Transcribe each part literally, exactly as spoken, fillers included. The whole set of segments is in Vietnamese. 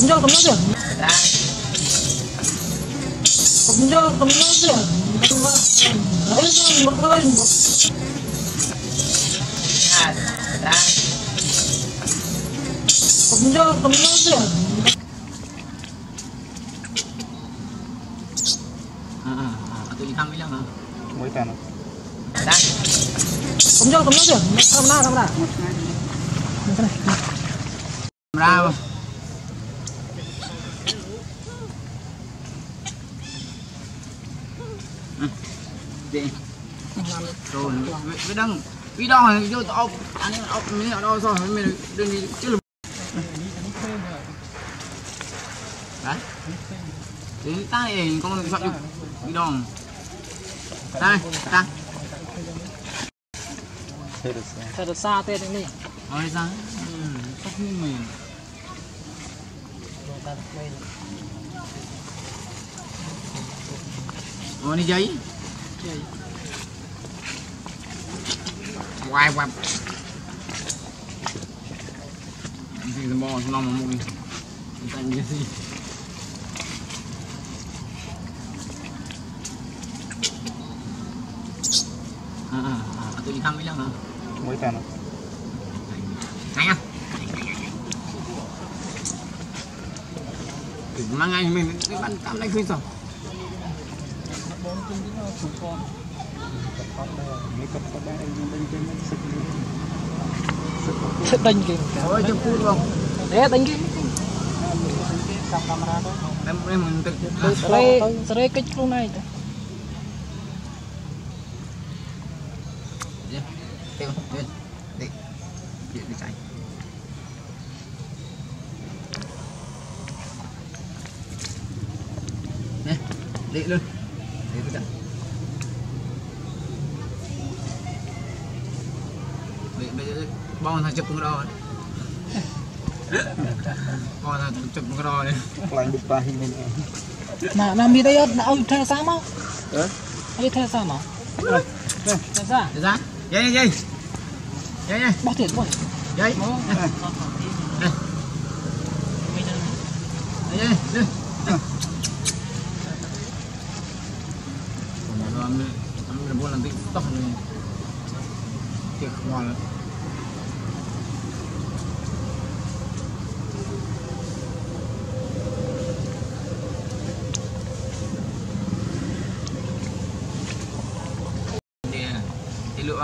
Cấm cho cấm nước rửa. Cấm cho cấm nước rửa. Đấy rồi một hơi một. Cấm cho cấm nước rửa. À à à, tôi đi thăm mấy lần à? Mấy lần à? Đấy. Cấm cho cấm nước rửa. Không nào không nào. Cái này. Ra không? Đi. Rồi, biết đăng. Biết đo này vô ốc, ăn ốc miếng nào đo xong rồi mình đừng đi chứ lùm. Đấy. Thế ta này con soạn được. Biết đo. Đây, ta. Thế được sao? Thế được sao thế này. Rồi sao? Ừ, chắc như mình. Rồi đi giấy. Quay quay thì bò nó mà mùng tận cái gì à à tôi đi thăm mấy lần hả mấy lần hả anh à mang anh mình cái bánh cam này khơi rồi con đánh kìa. Thôi cho phút không? Đấy đánh kìa. Em mình tự Srei kích luôn này. Đi. Đi. Đi. Đi chạy. Nè, đi luôn. Đi tôi chạy. Bọn thằng chụp con đo bọn thằng chụp con đo đấy lạnh bụt ba hình này nà mì đây ông theo sáng không? Ơ? Ông theo sáng không? Ơ? Theo sáng? Theo sáng? Dây dây dây dây bỏ tiền quá dây dây dây dây mình buôn làm tí tóc này tiệc ngon lắm.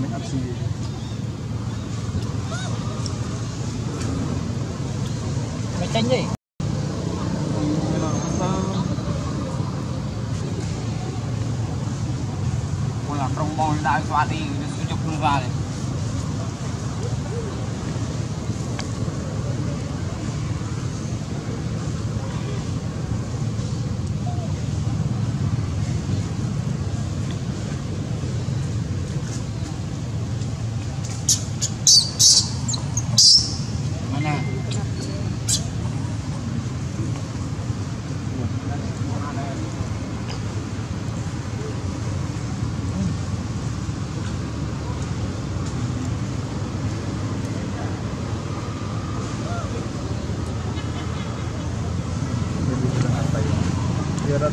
mình áp suy chanh gì? Con là trong bò đã xoa đi, nó chụp luôn ra này. Hãy subscribe cho kênh Ghiền Mì Gõ để không bỏ lỡ những video hấp dẫn. Hãy subscribe cho kênh Ghiền Mì Gõ để không bỏ lỡ những video hấp dẫn.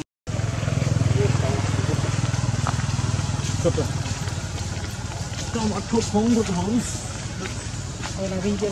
cột lần cho một thuốc hống thuốc hống đây là viên chân